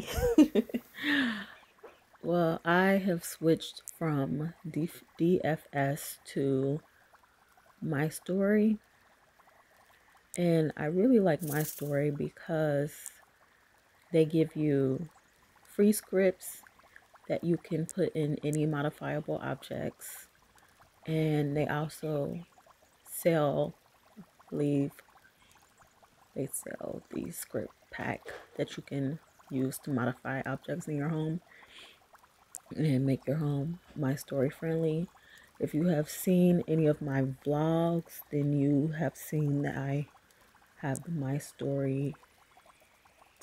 why. Well, I have switched from DFS to My Story. And I really like My Story because they give you free scripts that you can put in any modifiable objects. And they also sell, I believe, they sell the script pack that you can use to modify objects in your home and make your home My Story friendly. If you have seen any of my vlogs, then you have seen that I have the My Story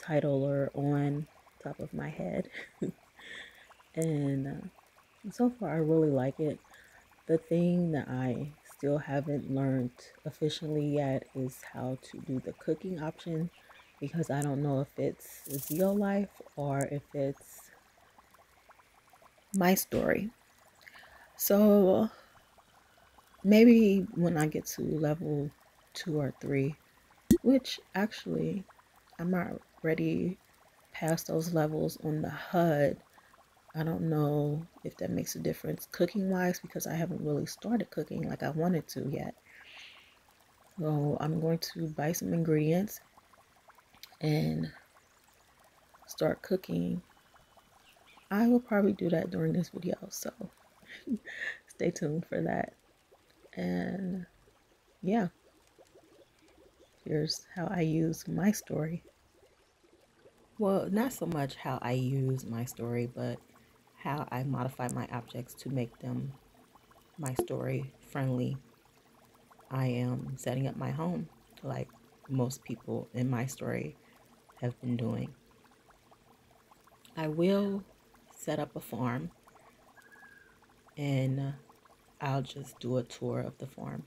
titler on top of my head. And so far, I really like it. The thing that I still haven't learned officially yet is how to do the cooking option, because I don't know if it's Zeolife or if it's My Story. So maybe when I get to level 2 or 3, which actually I'm already past those levels on the HUD. I don't know if that makes a difference cooking wise, because I haven't really started cooking like I wanted to yet. So I'm going to buy some ingredients and start cooking. I will probably do that during this video, so stay tuned for that. And yeah, here's how I use My Story. Well, not so much how I use My Story, but how I modify my objects to make them My Story friendly. I am setting up my home like most people in My Story have been doing. I will set up a farm, and I'll just do a tour of the farm.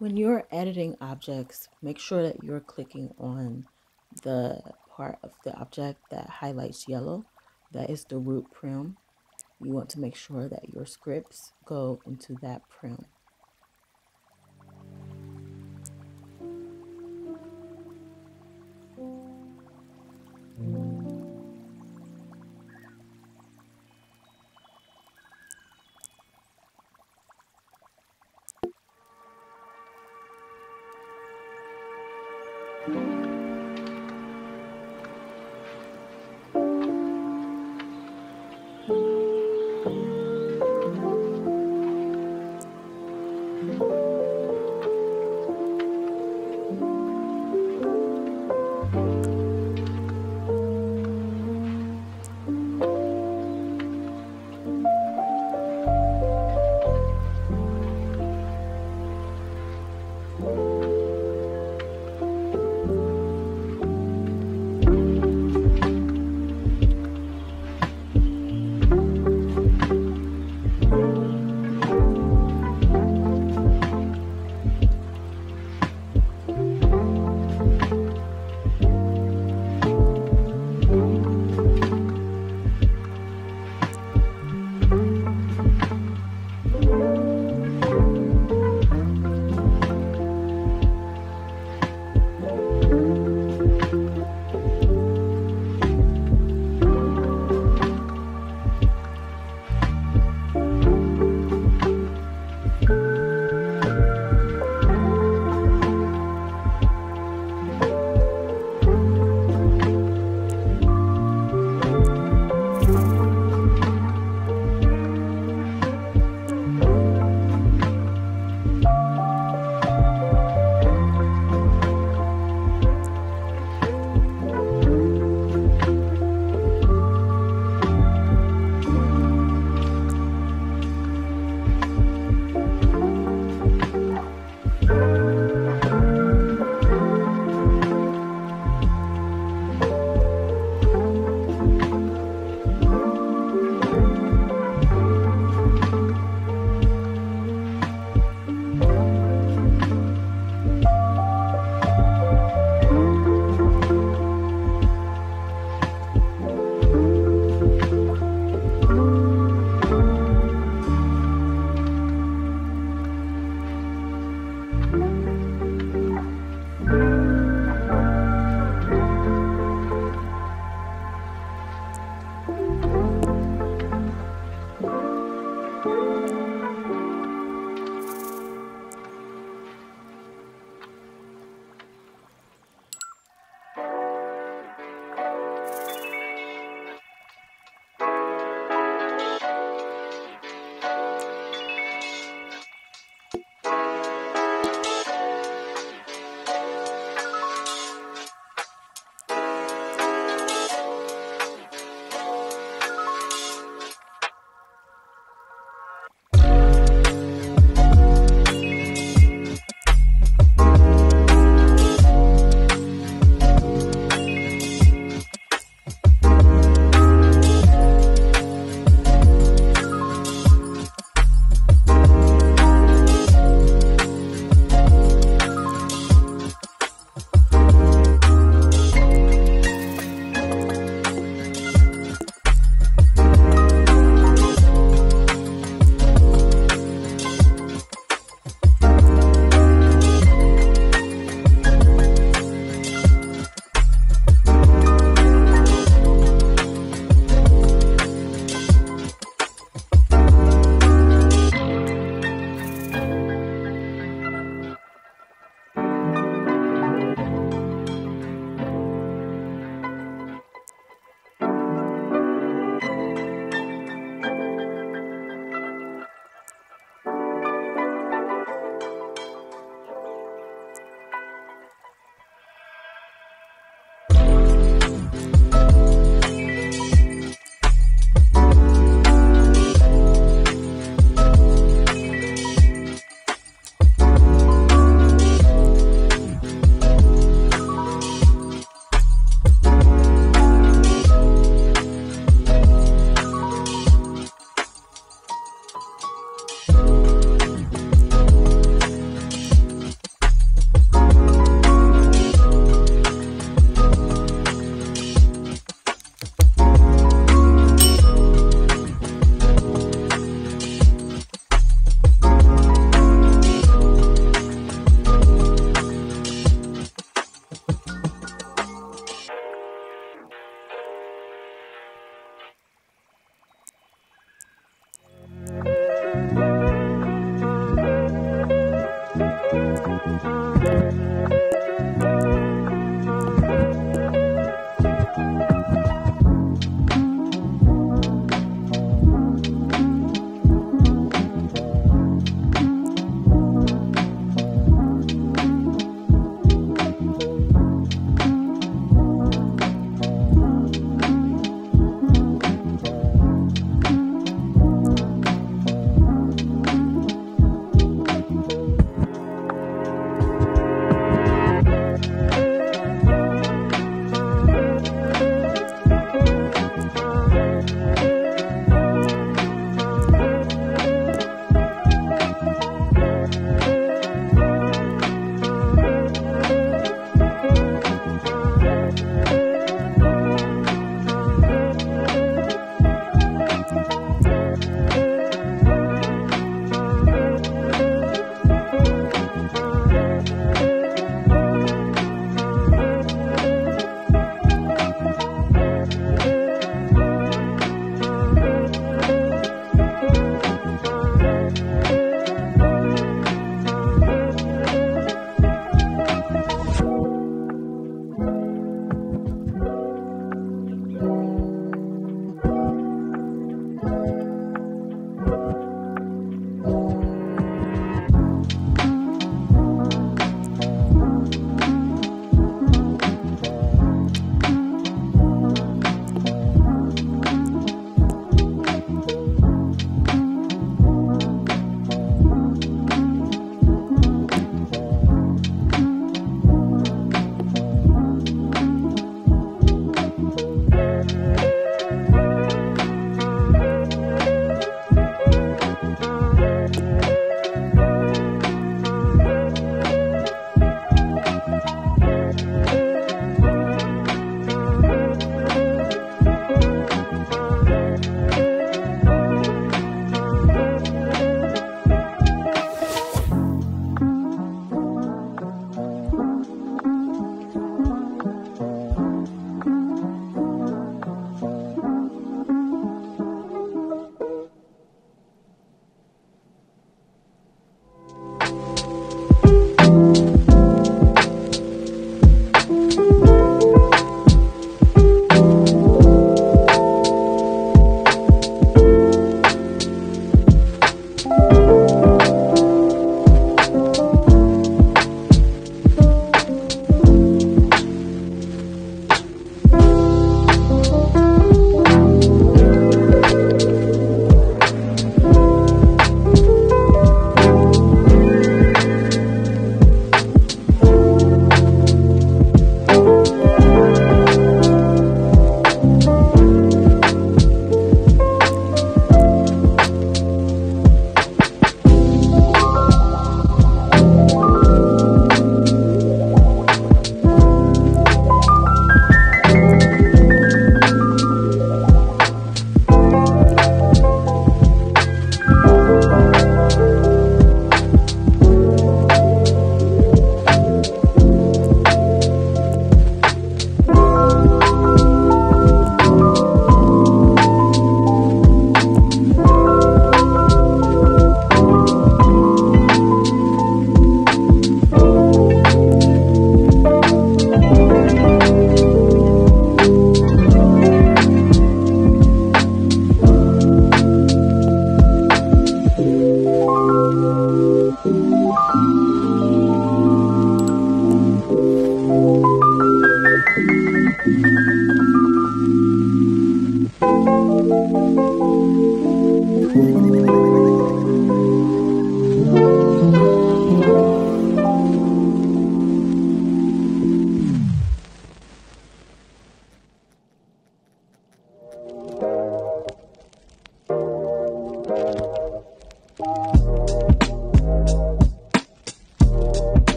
When you're editing objects, make sure that you're clicking on the part of the object that highlights yellow. That is the root prim. You want to make sure that your scripts go into that prim.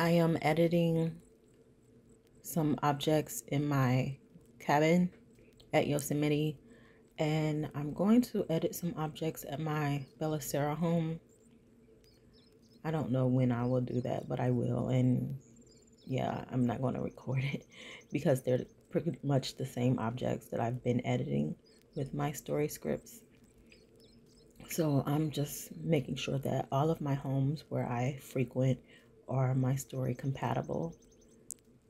I am editing some objects in my cabin at Yosemite, and I'm going to edit some objects at my Bellicera home. I don't know when I will do that, but I will. And yeah, I'm not going to record it because they're pretty much the same objects that I've been editing with my story scripts. So I'm just making sure that all of my homes where I frequent are my story compatible.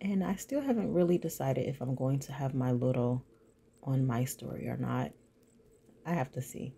And I still haven't really decided if I'm going to have my little on my story or not. I have to see.